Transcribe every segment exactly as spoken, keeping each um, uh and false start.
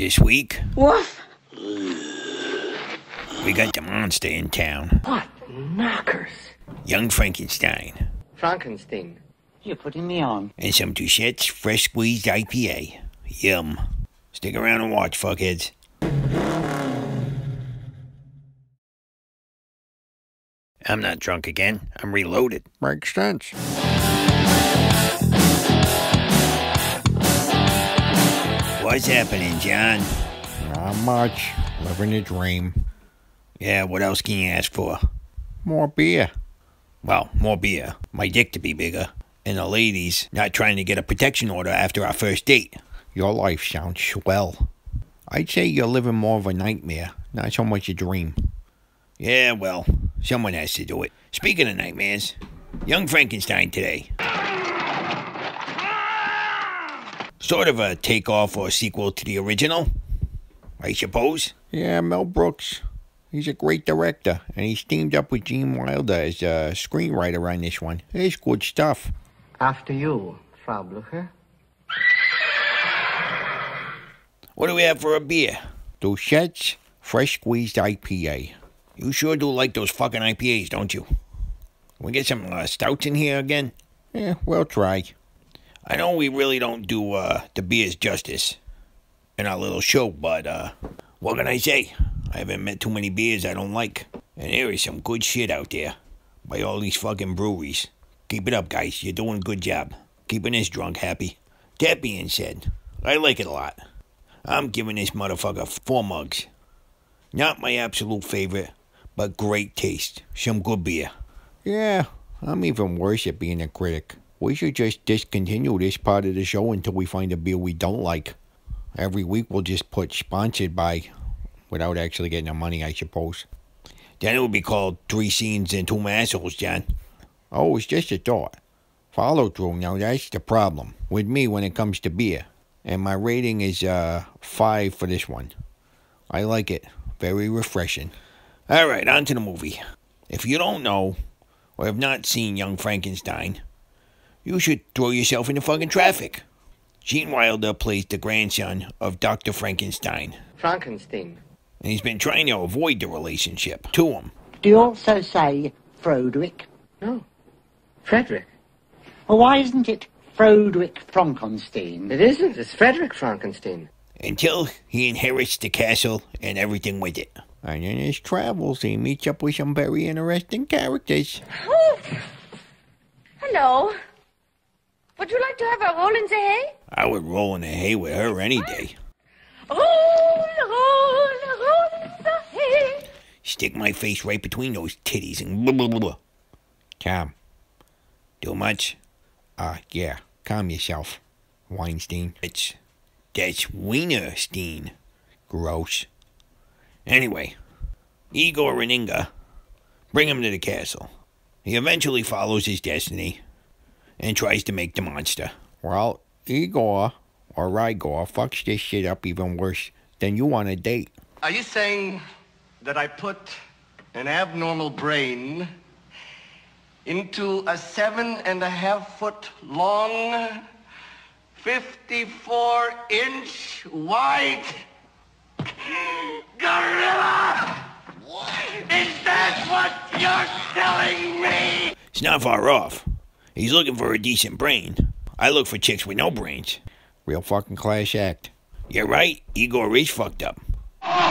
This week, woof, we got the monster in town. What knockers? Young Frankenstein. Frankenstein. You're putting me on. And some Doucette's fresh squeezed I P A. Yum. Stick around and watch, fuckheads. I'm not drunk again. I'm reloaded. Makes sense. What's happening, John? Not much. Living a dream. Yeah, what else can you ask for? More beer. Well, more beer. My dick to be bigger. And the ladies not trying to get a protection order after our first date. Your life sounds swell. I'd say you're living more of a nightmare, not so much a dream. Yeah, well, someone has to do it. Speaking of nightmares, Young Frankenstein today. Sort of a takeoff or sequel to the original, I suppose? Yeah, Mel Brooks. He's a great director, and he's teamed up with Gene Wilder as a screenwriter on this one. It's good stuff. After you, Frau Blucher. What do we have for a beer? Doucette's fresh squeezed I P A. You sure do like those fucking I P As, don't you? Can we get some uh, stouts in here again? Yeah, we'll try. I know we really don't do uh, the beers justice in our little show, but uh, what can I say? I haven't met too many beers I don't like. And there is some good shit out there by all these fucking breweries. Keep it up, guys. You're doing a good job. Keeping this drunk happy. That being said, I like it a lot. I'm giving this motherfucker four mugs. Not my absolute favorite, but great taste. Some good beer. Yeah, I'm even worse at being a critic. We should just discontinue this part of the show until we find a beer we don't like. Every week we'll just put sponsored by, without actually getting the money, I suppose. Then it would be called Three Scenes and Two Massholes, John. Oh, it's just a thought. Follow through, now that's the problem with me when it comes to beer. And my rating is uh, five for this one. I like it. Very refreshing. All right, on to the movie. If you don't know, or have not seen Young Frankenstein, you should throw yourself into fucking traffic. Gene Wilder plays the grandson of Doctor Frankenstein. Frankenstein. And he's been trying to avoid the relationship to him. Do you also say Frodwick? No. Frederick. Well, why isn't it Frodwick Frankenstein? It isn't. It's Frederick Frankenstein. Until he inherits the castle and everything with it. And in his travels, he meets up with some very interesting characters. Oh. Hello. Would you like to have a roll in the hay? I would roll in the hay with her any day. Roll, roll, roll in the hay. Stick my face right between those titties and blah, blah, blah, blah. Calm. Too much? Ah, uh, yeah. Calm yourself, Weinstein. It's... that's Wienerstein. Gross. Anyway, Igor and Inga bring him to the castle. He eventually follows his destiny and tries to make the monster. Well, Igor, or Igor, fucks this shit up even worse than you on a date. Are you saying that I put an abnormal brain into a seven and a half foot long, fifty-four inch wide gorilla? What? Is that what you're telling me? It's not far off. He's looking for a decent brain. I look for chicks with no brains. Real fucking class act. You're right, Igor is fucked up.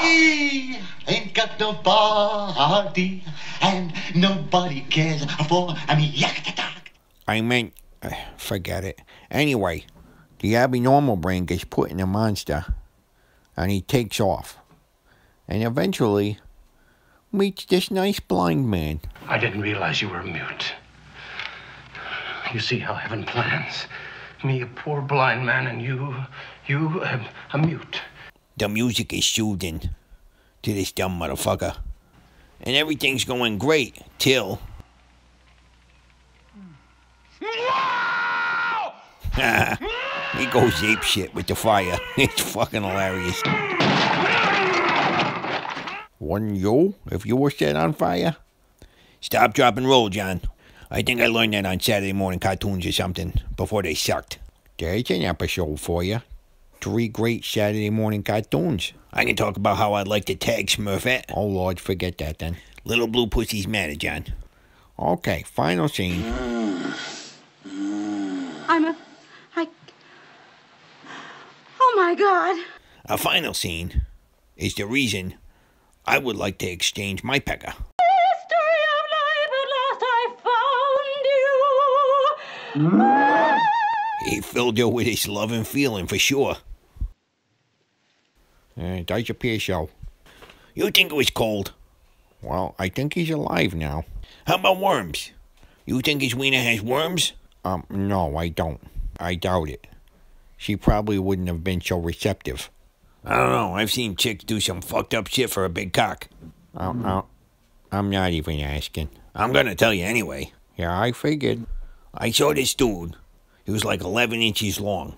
He ain't got no body, and nobody cares for me. I meant, uh, forget it. Anyway, the abnormal brain gets put in the monster, and he takes off. And eventually, meets this nice blind man. I didn't realize you were mute. You see how heaven plans. Me, a poor blind man, and you, you, um, a mute. The music is soothing to this dumb motherfucker. And everything's going great, till... he goes apeshit with the fire. It's fucking hilarious. Wouldn't you, if you were set on fire? Stop, drop, and roll, John. I think I learned that on Saturday morning cartoons or something, before they sucked. There's an episode for you. three great Saturday morning cartoons. I can talk about how I'd like to tag Smurfette. Oh, Lord, forget that, then. Little Blue Pussy's mad at John. Okay, final scene. I'm a... I... Oh, my God. A final scene is the reason I would like to exchange my pecker. He filled her with his love and feeling, for sure. Uh, that's your peer show. You think it was cold? Well, I think he's alive now. How about worms? You think his wiener has worms? Um, no, I don't. I doubt it. She probably wouldn't have been so receptive. I don't know. I've seen chicks do some fucked up shit for a big cock. Um, uh, I'm not even asking. I'm gonna tell you anyway. Yeah, I figured. I saw this dude. He was like eleven inches long.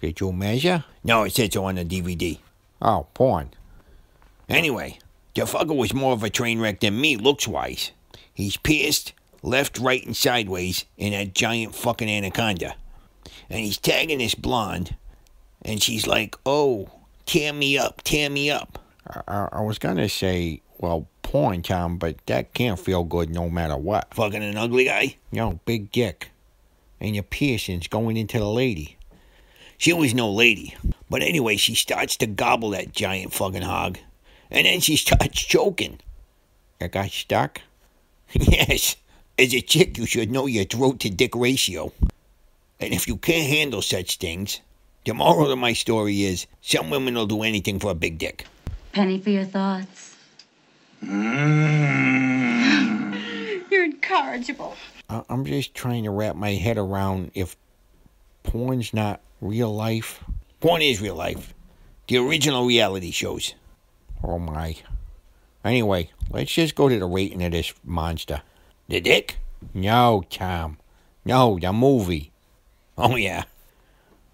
Did you measure? No, it said so on the D V D. Oh, porn. Anyway, the fucker was more of a train wreck than me, looks-wise. He's pierced, left, right, and sideways in that giant fucking anaconda. And he's tagging this blonde, and she's like, oh, tear me up, tear me up. I, I was gonna say, well... porn time, but that can't feel good no matter what. Fucking an ugly guy? No, big dick. And your piercings going into the lady. She was no lady. But anyway, she starts to gobble that giant fucking hog. And then she starts choking. That got stuck? Yes. As a chick, you should know your throat to dick ratio. And if you can't handle such things, the moral of my story is, some women will do anything for a big dick. Penny for your thoughts. Mm. You're incorrigible. I I'm just trying to wrap my head around if porn's not real life. Porn is real life. The original reality shows. Oh, my. Anyway, let's just go to the rating of this monster. The dick? No, Tom. No, the movie. Oh, yeah.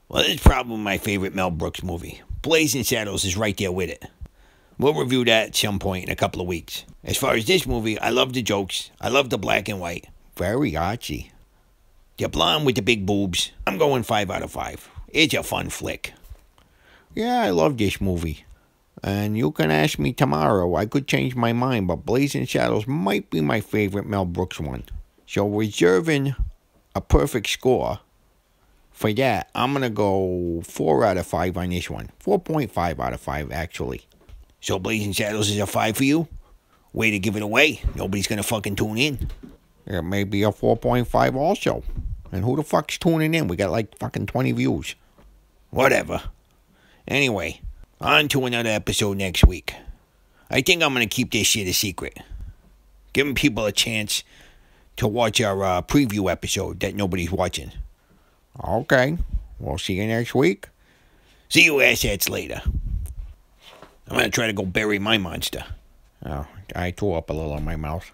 Well, this is probably my favorite Mel Brooks movie. Blazing Saddles is right there with it. We'll review that at some point in a couple of weeks. As far as this movie, I love the jokes. I love the black and white. Very artsy. The blonde with the big boobs. I'm going five out of five. It's a fun flick. Yeah, I love this movie. And you can ask me tomorrow. I could change my mind, but Blazing Saddles might be my favorite Mel Brooks one. So reserving a perfect score for that, I'm going to go four out of five on this one. four point five out of five, actually. So Blazing Saddles is a five for you? Way to give it away. Nobody's gonna fucking tune in. It may be a four point five also. And who the fuck's tuning in? We got like fucking twenty views. Whatever. Anyway, on to another episode next week. I think I'm gonna keep this shit a secret. Giving people a chance to watch our uh, preview episode that nobody's watching. Okay. We'll see you next week. See you asshats later. I'm going to try to go bury my monster. Oh, I tore up a little in my mouth.